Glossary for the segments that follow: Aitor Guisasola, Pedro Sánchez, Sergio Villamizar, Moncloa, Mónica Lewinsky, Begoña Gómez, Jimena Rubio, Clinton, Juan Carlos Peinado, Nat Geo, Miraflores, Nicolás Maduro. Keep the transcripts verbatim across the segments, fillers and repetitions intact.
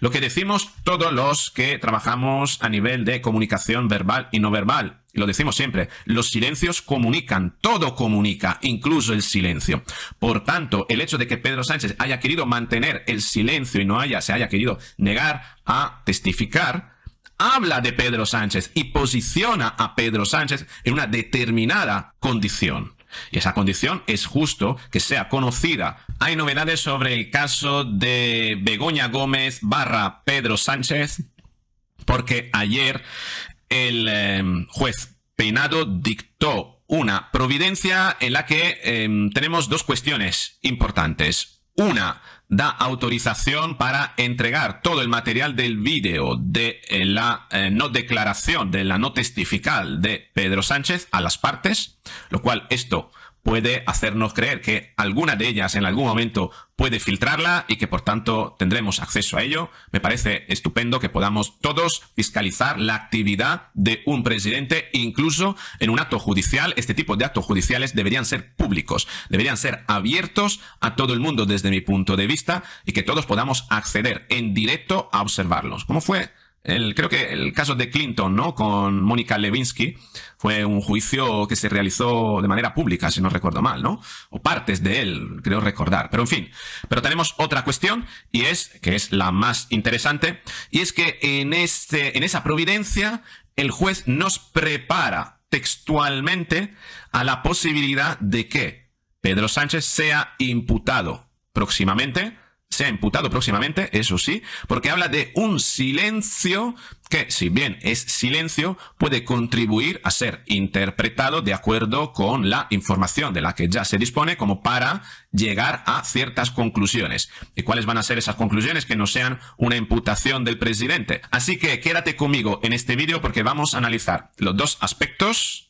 Lo que decimos todos los que trabajamos a nivel de comunicación verbal y no verbal, y lo decimos siempre, los silencios comunican, todo comunica, incluso el silencio. Por tanto, el hecho de que Pedro Sánchez haya querido mantener el silencio y no haya, se haya querido negar a testificar, habla de Pedro Sánchez y posiciona a Pedro Sánchez en una determinada condición. Y esa condición es justo que sea conocida. Hay novedades sobre el caso de Begoña Gómez barra Pedro Sánchez, porque ayer el eh, juez Peinado dictó una providencia en la que eh, tenemos dos cuestiones importantes. Una, da autorización para entregar todo el material del vídeo de eh, la eh, no declaración, de la no testifical de Pedro Sánchez a las partes, lo cual esto puede hacernos creer que alguna de ellas en algún momento puede filtrarla y que por tanto tendremos acceso a ello. Me parece estupendo que podamos todos fiscalizar la actividad de un presidente, incluso en un acto judicial. Este tipo de actos judiciales deberían ser públicos, deberían ser abiertos a todo el mundo desde mi punto de vista y que todos podamos acceder en directo a observarlos. ¿Cómo fue? El, creo que el caso de Clinton, ¿no? Con Mónica Lewinsky, fue un juicio que se realizó de manera pública, si no recuerdo mal, ¿no? O partes de él, creo recordar. Pero en fin, pero tenemos otra cuestión, y es, que es la más interesante, y es que en, este, en esa providencia el juez nos prepara textualmente a la posibilidad de que Pedro Sánchez sea imputado próximamente, se ha imputado próximamente, eso sí, porque habla de un silencio que, si bien es silencio, puede contribuir a ser interpretado de acuerdo con la información de la que ya se dispone como para llegar a ciertas conclusiones. ¿Y cuáles van a ser esas conclusiones? Que no sean una imputación del presidente. Así que quédate conmigo en este vídeo porque vamos a analizar los dos aspectos.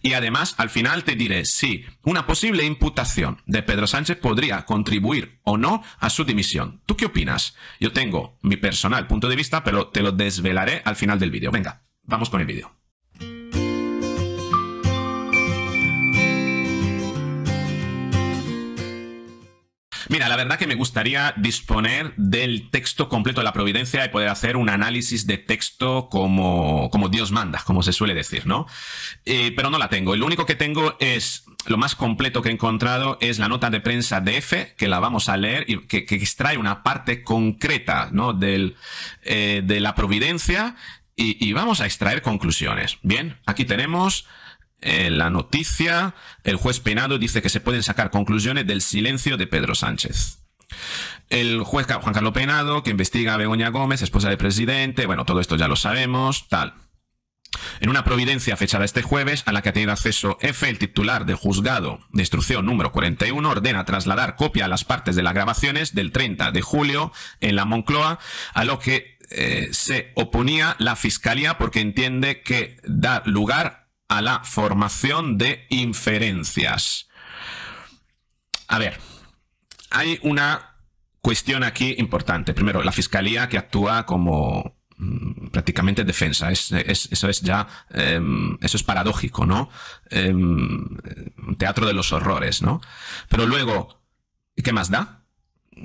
Y además, al final te diré si una posible imputación de Pedro Sánchez podría contribuir o no a su dimisión. ¿Tú qué opinas? Yo tengo mi personal punto de vista, pero te lo desvelaré al final del vídeo. Venga, vamos con el vídeo. Mira, la verdad que me gustaría disponer del texto completo de la providencia y poder hacer un análisis de texto como, como Dios manda, como se suele decir, ¿no? Eh, pero no la tengo. Lo único que tengo es, lo más completo que he encontrado es la nota de prensa de F, que la vamos a leer y que, que extrae una parte concreta, ¿no? Del, eh, de la providencia y, y vamos a extraer conclusiones. Bien, aquí tenemos... En la noticia, el juez Peinado dice que se pueden sacar conclusiones del silencio de Pedro Sánchez. El juez Juan Carlos Peinado, que investiga a Begoña Gómez, esposa del presidente, bueno, todo esto ya lo sabemos, tal. En una providencia fechada este jueves, a la que ha tenido acceso F, el titular del juzgado de instrucción número cuarenta y uno ordena trasladar copia a las partes de las grabaciones del treinta de julio en la Moncloa, a lo que eh, se oponía la fiscalía porque entiende que da lugar a a la formación de inferencias. A ver, hay una cuestión aquí importante. Primero, la fiscalía que actúa como mmm, prácticamente defensa. Es, es, eso es ya, eh, eso es paradójico, ¿no? Eh, teatro de los horrores, ¿no? Pero luego, ¿qué más da?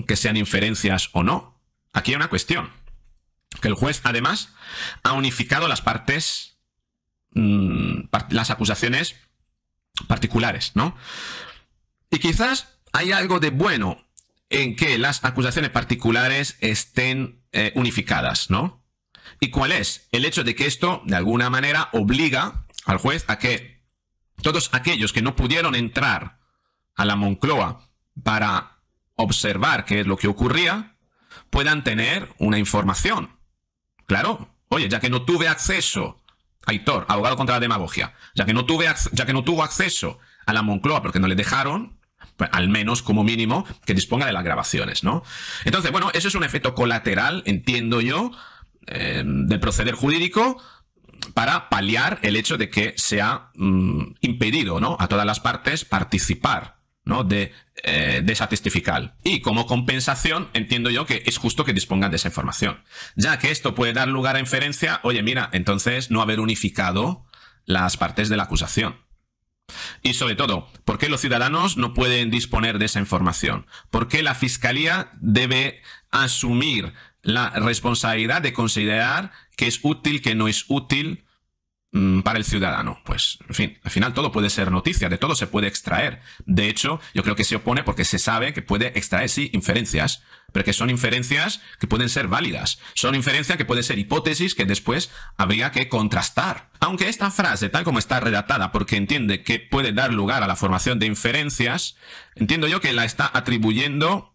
Que sean inferencias o no. Aquí hay una cuestión. Que el juez, además, ha unificado las partes... las acusaciones particulares, ¿no? Y quizás hay algo de bueno en que las acusaciones particulares estén eh, unificadas, ¿no? ¿Y cuál es? El hecho de que esto, de alguna manera, obliga al juez a que todos aquellos que no pudieron entrar a la Moncloa para observar qué es lo que ocurría, puedan tener una información. Claro, oye, ya que no tuve acceso... Aitor, abogado contra la demagogia, ya que no tuve, ya que no tuvo acceso a la Moncloa porque no le dejaron, pues al menos como mínimo que disponga de las grabaciones, ¿no? Entonces, bueno, eso es un efecto colateral, entiendo yo, eh, del proceder jurídico para paliar el hecho de que se ha mm, impedido, ¿no?, a todas las partes participar, ¿no?, de, eh, de esa testifical. Y como compensación, entiendo yo que es justo que dispongan de esa información. Ya que esto puede dar lugar a inferencia, oye, mira, entonces no haber unificado las partes de la acusación. Y sobre todo, ¿por qué los ciudadanos no pueden disponer de esa información? ¿Por qué la Fiscalía debe asumir la responsabilidad de considerar qué es útil, qué no es útil mmm, para el ciudadano. Pues, en fin, al final todo puede ser noticia, de todo se puede extraer. De hecho, yo creo que se opone porque se sabe que puede extraer, sí, inferencias, pero que son inferencias que pueden ser válidas. Son inferencias que pueden ser hipótesis que después habría que contrastar. Aunque esta frase, tal como está redactada, porque entiende que puede dar lugar a la formación de inferencias, entiendo yo que la está atribuyendo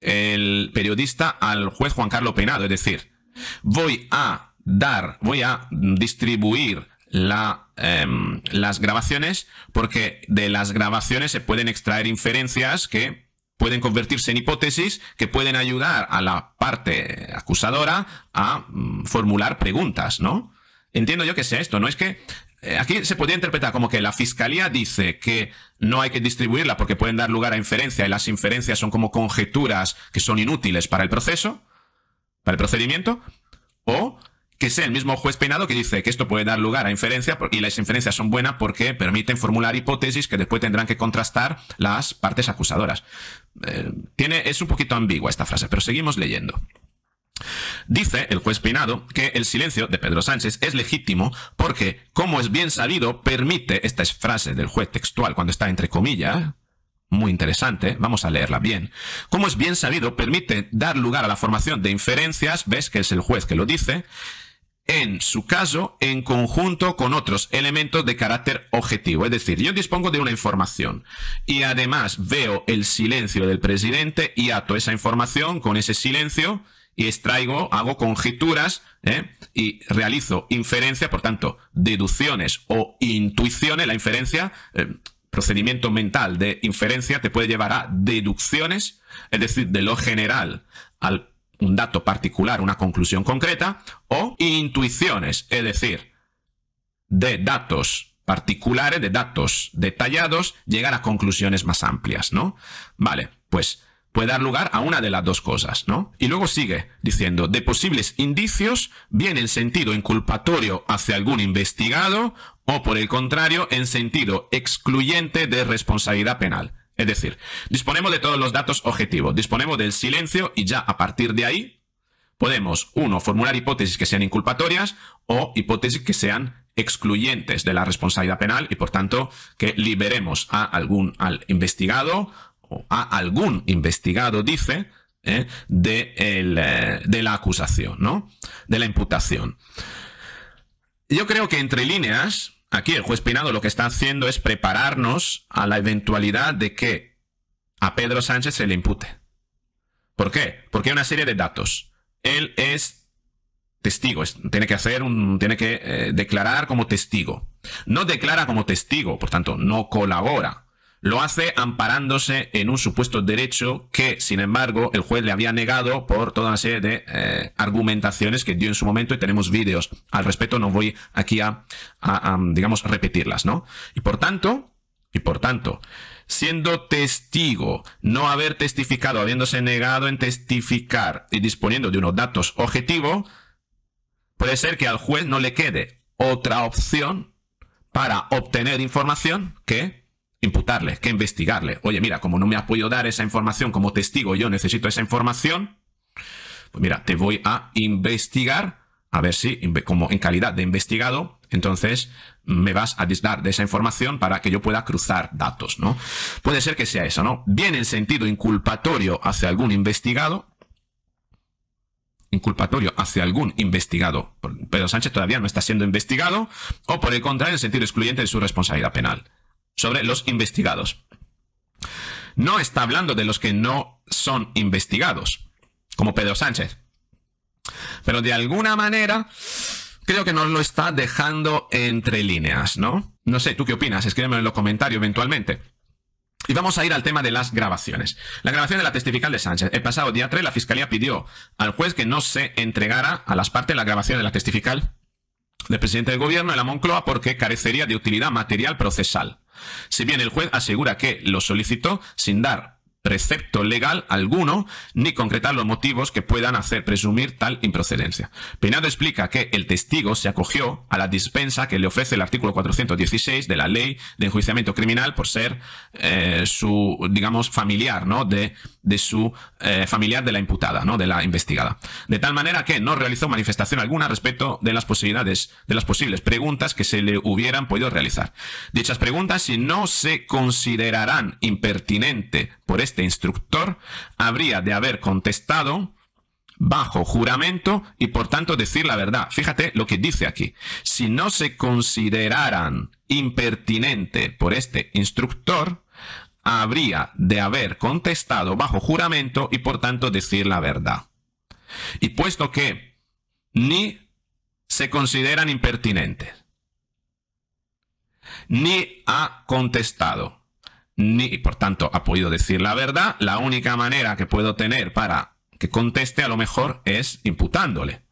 el periodista al juez Juan Carlos Peinado, es decir, voy a dar, voy a distribuir la, eh, las grabaciones porque de las grabaciones se pueden extraer inferencias que pueden convertirse en hipótesis que pueden ayudar a la parte acusadora a mm, formular preguntas, ¿no? Entiendo yo que sea esto, ¿no? Es que eh, aquí se podría interpretar como que la fiscalía dice que no hay que distribuirla porque pueden dar lugar a inferencia y las inferencias son como conjeturas que son inútiles para el proceso, para el procedimiento, o que sea el mismo juez Peinado que dice que esto puede dar lugar a inferencia y las inferencias son buenas porque permiten formular hipótesis que después tendrán que contrastar las partes acusadoras. Eh, tiene, es un poquito ambigua esta frase, pero seguimos leyendo. Dice el juez Peinado que el silencio de Pedro Sánchez es legítimo porque, como es bien sabido, permite, esta es frase del juez textual cuando está entre comillas, muy interesante, vamos a leerla bien, como es bien sabido, permite dar lugar a la formación de inferencias, ves que es el juez que lo dice, en su caso, en conjunto con otros elementos de carácter objetivo. Es decir, yo dispongo de una información y además veo el silencio del presidente y ato esa información con ese silencio y extraigo, hago conjeturas ¿eh? y realizo inferencia, por tanto, deducciones o intuiciones. La inferencia, eh, procedimiento mental de inferencia, te puede llevar a deducciones, es decir, de lo general a un dato particular, una conclusión concreta, o intuiciones, es decir, de datos particulares, de datos detallados, llegar a conclusiones más amplias, ¿no? Vale, pues puede dar lugar a una de las dos cosas, ¿no? Y luego sigue diciendo, de posibles indicios, bien en sentido inculpatorio hacia algún investigado o, por el contrario, en sentido excluyente de responsabilidad penal. Es decir, disponemos de todos los datos objetivos, disponemos del silencio y ya a partir de ahí podemos, uno, formular hipótesis que sean inculpatorias o hipótesis que sean excluyentes de la responsabilidad penal y, por tanto, que liberemos a algún al investigado o a algún investigado, dice, eh, de, el, eh, de la acusación, ¿no? De la imputación. Yo creo que entre líneas, aquí el juez Peinado lo que está haciendo es prepararnos a la eventualidad de que a Pedro Sánchez se le impute. ¿Por qué? Porque hay una serie de datos. Él es testigo, es, tiene que, hacer un, tiene que eh, declarar como testigo. No declara como testigo, por tanto, no colabora. Lo hace amparándose en un supuesto derecho que, sin embargo, el juez le había negado por toda una serie de eh, argumentaciones que dio en su momento y tenemos vídeos al respecto, no voy aquí a, a, a, digamos, repetirlas, ¿no? Y por tanto, y por tanto, siendo testigo, no haber testificado, habiéndose negado en testificar y disponiendo de unos datos objetivos, puede ser que al juez no le quede otra opción para obtener información que imputarle, que investigarle. Oye, mira, como no me has podido dar esa información como testigo, yo necesito esa información, pues mira, te voy a investigar, a ver si, como en calidad de investigado, entonces me vas a dar de esa información para que yo pueda cruzar datos, ¿no? Puede ser que sea eso, ¿no? Bien en sentido inculpatorio hacia algún investigado, inculpatorio hacia algún investigado, Pedro Sánchez todavía no está siendo investigado, o por el contrario, en sentido excluyente de su responsabilidad penal. Sobre los investigados. No está hablando de los que no son investigados, como Pedro Sánchez. Pero de alguna manera, creo que nos lo está dejando entre líneas, ¿no? No sé, ¿tú qué opinas? Escríbeme en los comentarios eventualmente. Y vamos a ir al tema de las grabaciones. La grabación de la testifical de Sánchez. El pasado día tres, la Fiscalía pidió al juez que no se entregara a las partes la grabación de la testifical del presidente del gobierno de la Moncloa porque carecería de utilidad material procesal. Si bien el juez asegura que lo solicitó sin dar precepto legal alguno, ni concretar los motivos que puedan hacer presumir tal improcedencia. Peinado explica que el testigo se acogió a la dispensa que le ofrece el artículo cuatrocientos dieciséis de la Ley de Enjuiciamiento Criminal por ser eh, su, digamos, familiar, ¿no?, de, de su eh, familiar de la imputada, ¿no?, de la investigada. De tal manera que no realizó manifestación alguna respecto de las posibilidades, de las posibles preguntas que se le hubieran podido realizar. Dichas preguntas, si no se considerarán impertinente por este Este instructor, habría de haber contestado bajo juramento y por tanto decir la verdad. Fíjate lo que dice aquí. Si no se consideraran impertinente por este instructor, habría de haber contestado bajo juramento y por tanto decir la verdad. Y puesto que ni se consideran impertinentes, ni ha contestado, Ni, y por tanto ha podido decir la verdad, la única manera que puedo tener para que conteste a lo mejor es imputándole.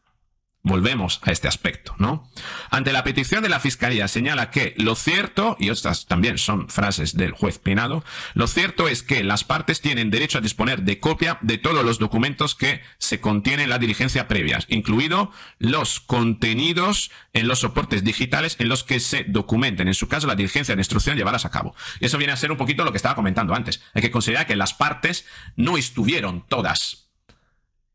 Volvemos a este aspecto, ¿no? Ante la petición de la Fiscalía señala que lo cierto, y estas también son frases del juez Peinado, lo cierto es que las partes tienen derecho a disponer de copia de todos los documentos que se contienen en la diligencia previa, incluidos los contenidos en los soportes digitales en los que se documenten, en su caso, la diligencia de instrucción llevadas a cabo. Y eso viene a ser un poquito lo que estaba comentando antes. Hay que considerar que las partes no estuvieron todas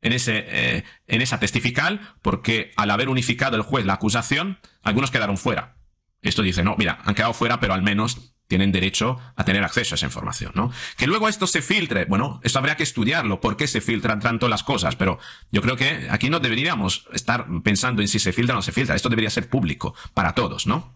En, ese, eh, en esa testifical, porque al haber unificado el juez la acusación, algunos quedaron fuera. Esto dice, no, mira, han quedado fuera, pero al menos tienen derecho a tener acceso a esa información, ¿no? Que luego esto se filtre, bueno, esto habría que estudiarlo, por qué se filtran tanto las cosas, pero yo creo que aquí no deberíamos estar pensando en si se filtra o no se filtra, esto debería ser público para todos, ¿no?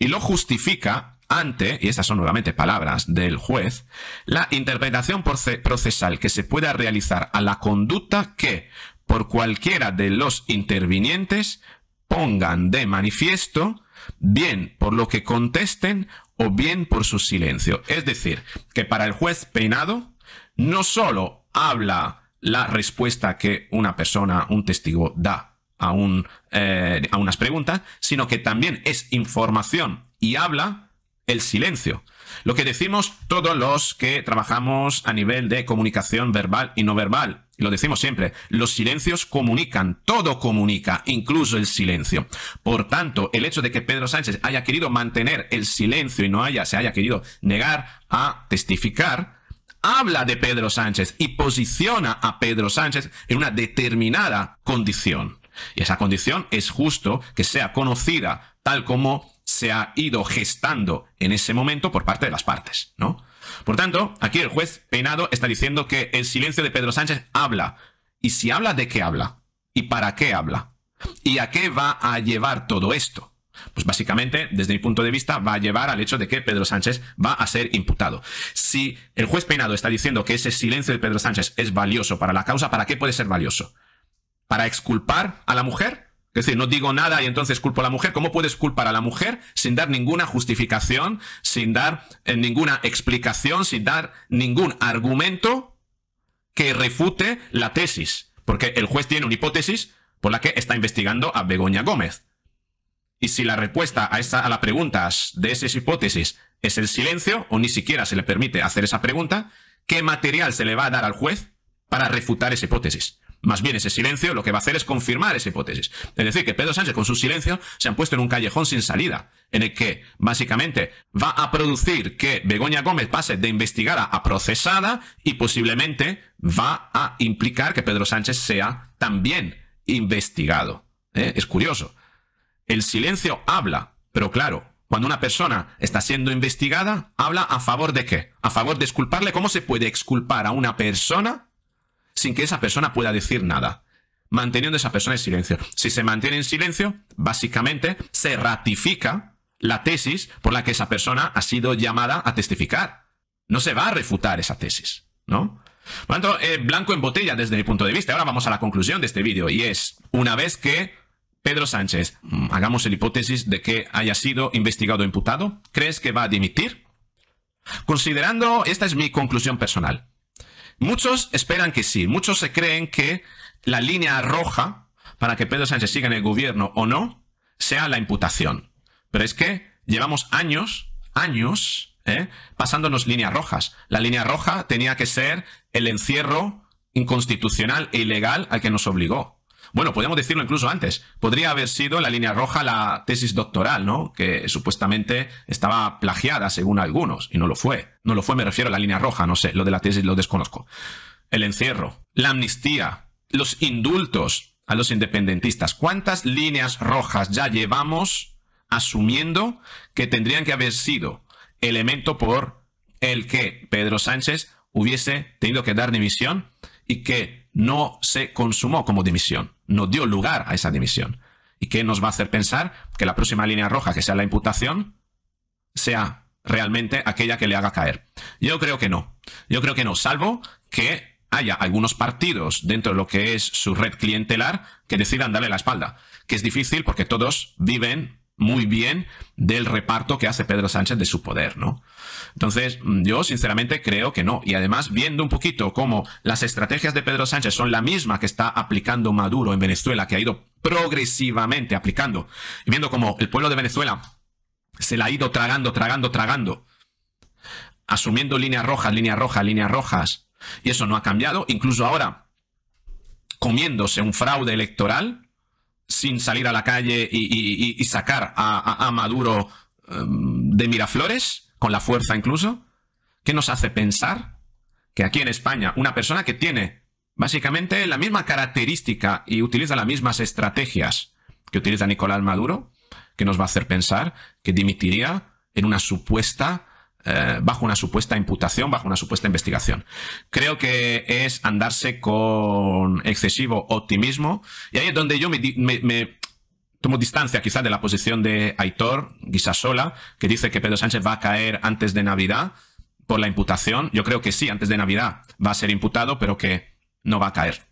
Y lo justifica ante, y estas son nuevamente palabras del juez, la interpretación procesal que se pueda realizar a la conducta que, por cualquiera de los intervinientes, pongan de manifiesto, bien por lo que contesten o bien por su silencio. Es decir, que para el juez Peinado no solo habla la respuesta que una persona, un testigo, da a, un, eh, a unas preguntas, sino que también es información y habla el silencio. Lo que decimos todos los que trabajamos a nivel de comunicación verbal y no verbal. Lo decimos siempre. Los silencios comunican. Todo comunica, incluso el silencio. Por tanto, el hecho de que Pedro Sánchez haya querido mantener el silencio y no haya, se haya querido negar a testificar, habla de Pedro Sánchez y posiciona a Pedro Sánchez en una determinada condición. Y esa condición es justo que sea conocida tal como se ha ido gestando en ese momento por parte de las partes, ¿no? Por tanto, aquí el juez Peinado está diciendo que el silencio de Pedro Sánchez habla. Y si habla, ¿de qué habla? ¿Y para qué habla? ¿Y a qué va a llevar todo esto? Pues básicamente, desde mi punto de vista, va a llevar al hecho de que Pedro Sánchez va a ser imputado. Si el juez Peinado está diciendo que ese silencio de Pedro Sánchez es valioso para la causa, ¿para qué puede ser valioso? ¿Para exculpar a la mujer? Es decir, no digo nada y entonces culpo a la mujer. ¿Cómo puedes culpar a la mujer sin dar ninguna justificación, sin dar eh, ninguna explicación, sin dar ningún argumento que refute la tesis? Porque el juez tiene una hipótesis por la que está investigando a Begoña Gómez. Y si la respuesta a, esa, a las preguntas de esas hipótesis es el silencio, o ni siquiera se le permite hacer esa pregunta, ¿qué material se le va a dar al juez para refutar esa hipótesis? Más bien, ese silencio lo que va a hacer es confirmar esa hipótesis. Es decir, que Pedro Sánchez con su silencio se han puesto en un callejón sin salida, en el que, básicamente, va a producir que Begoña Gómez pase de investigada a procesada y posiblemente va a implicar que Pedro Sánchez sea también investigado. ¿Eh? Es curioso. El silencio habla, pero claro, cuando una persona está siendo investigada, ¿habla a favor de qué? ¿A favor de exculparle? ¿Cómo se puede exculpar a una persona sin que esa persona pueda decir nada, manteniendo a esa persona en silencio? Si se mantiene en silencio, básicamente se ratifica la tesis por la que esa persona ha sido llamada a testificar. No se va a refutar esa tesis, ¿no? Por lo tanto, eh, blanco en botella desde mi punto de vista. Ahora vamos a la conclusión de este vídeo, y es, una vez que Pedro Sánchez, hagamos la hipótesis de que haya sido investigado o imputado, ¿crees que va a dimitir? Considerando, esta es mi conclusión personal. Muchos esperan que sí, muchos se creen que la línea roja para que Pedro Sánchez siga en el gobierno o no sea la imputación. Pero es que llevamos años, años ¿eh? Pasándonos líneas rojas. La línea roja tenía que ser el encierro inconstitucional e ilegal al que nos obligó. Bueno, podríamos decirlo incluso antes. Podría haber sido la línea roja la tesis doctoral, ¿no? Que supuestamente estaba plagiada, según algunos, y no lo fue. No lo fue, me refiero a la línea roja, no sé, lo de la tesis lo desconozco. El encierro, la amnistía, los indultos a los independentistas. ¿Cuántas líneas rojas ya llevamos asumiendo que tendrían que haber sido elemento por el que Pedro Sánchez hubiese tenido que dar dimisión y que no se consumó como dimisión, no dio lugar a esa dimisión? ¿Y qué nos va a hacer pensar que la próxima línea roja, que sea la imputación, sea realmente aquella que le haga caer? Yo creo que no. Yo creo que no, salvo que haya algunos partidos dentro de lo que es su red clientelar que decidan darle la espalda, que es difícil porque todos viven muy bien del reparto que hace Pedro Sánchez de su poder, ¿no? Entonces, yo sinceramente creo que no. Y además, viendo un poquito cómo las estrategias de Pedro Sánchez son la misma que está aplicando Maduro en Venezuela, que ha ido progresivamente aplicando, y viendo cómo el pueblo de Venezuela se la ha ido tragando, tragando, tragando, asumiendo líneas rojas, líneas rojas, líneas rojas, y eso no ha cambiado, incluso ahora comiéndose un fraude electoral, sin salir a la calle y, y, y sacar a, a, a Maduro um, de Miraflores, con la fuerza incluso, ¿qué nos hace pensar que aquí en España una persona que tiene básicamente la misma característica y utiliza las mismas estrategias que utiliza Nicolás Maduro, que nos va a hacer pensar que dimitiría en una supuesta, eh, bajo una supuesta imputación, bajo una supuesta investigación? Creo que es andarse con excesivo optimismo, y ahí es donde yo me, me, me tomo distancia quizás de la posición de Aitor Guisasola, que dice que Pedro Sánchez va a caer antes de Navidad por la imputación. Yo creo que sí, antes de Navidad va a ser imputado, pero que no va a caer,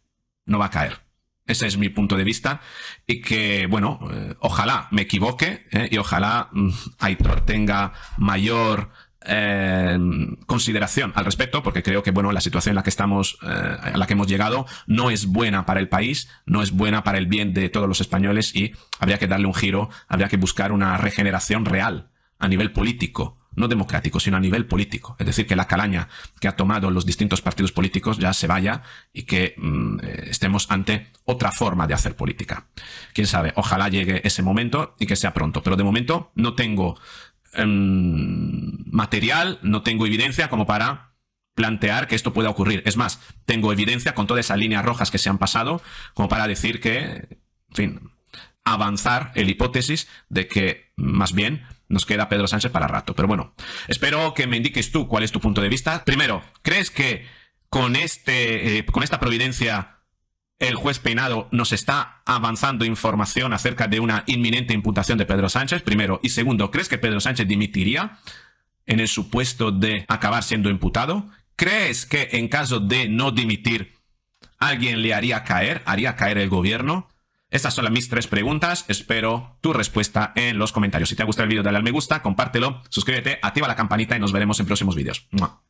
no va a caer. Ese es mi punto de vista, y que, bueno, eh, ojalá me equivoque, eh, y ojalá mm, Aitor tenga mayor eh, consideración al respecto, porque creo que, bueno, la situación en la que estamos, eh, a la que hemos llegado, no es buena para el país, no es buena para el bien de todos los españoles, y habría que darle un giro, habría que buscar una regeneración real a nivel político. No democrático, sino a nivel político. Es decir, que la calaña que ha tomado los distintos partidos políticos ya se vaya y que mmm, estemos ante otra forma de hacer política. Quién sabe, ojalá llegue ese momento y que sea pronto. Pero de momento no tengo mmm, material, no tengo evidencia como para plantear que esto pueda ocurrir. Es más, tengo evidencia con todas esas líneas rojas que se han pasado como para decir que, en fin, avanzar la hipótesis de que más bien nos queda Pedro Sánchez para rato. Pero bueno, espero que me indiques tú cuál es tu punto de vista. Primero, ¿crees que con, este, eh, con esta providencia el juez Peinado nos está avanzando información acerca de una inminente imputación de Pedro Sánchez? Primero. Y segundo, ¿crees que Pedro Sánchez dimitiría en el supuesto de acabar siendo imputado? ¿Crees que en caso de no dimitir alguien le haría caer, haría caer el gobierno? Estas son las mis tres preguntas, espero tu respuesta en los comentarios. Si te ha gustado el vídeo, dale al me gusta, compártelo, suscríbete, activa la campanita y nos veremos en próximos vídeos. ¡Mua!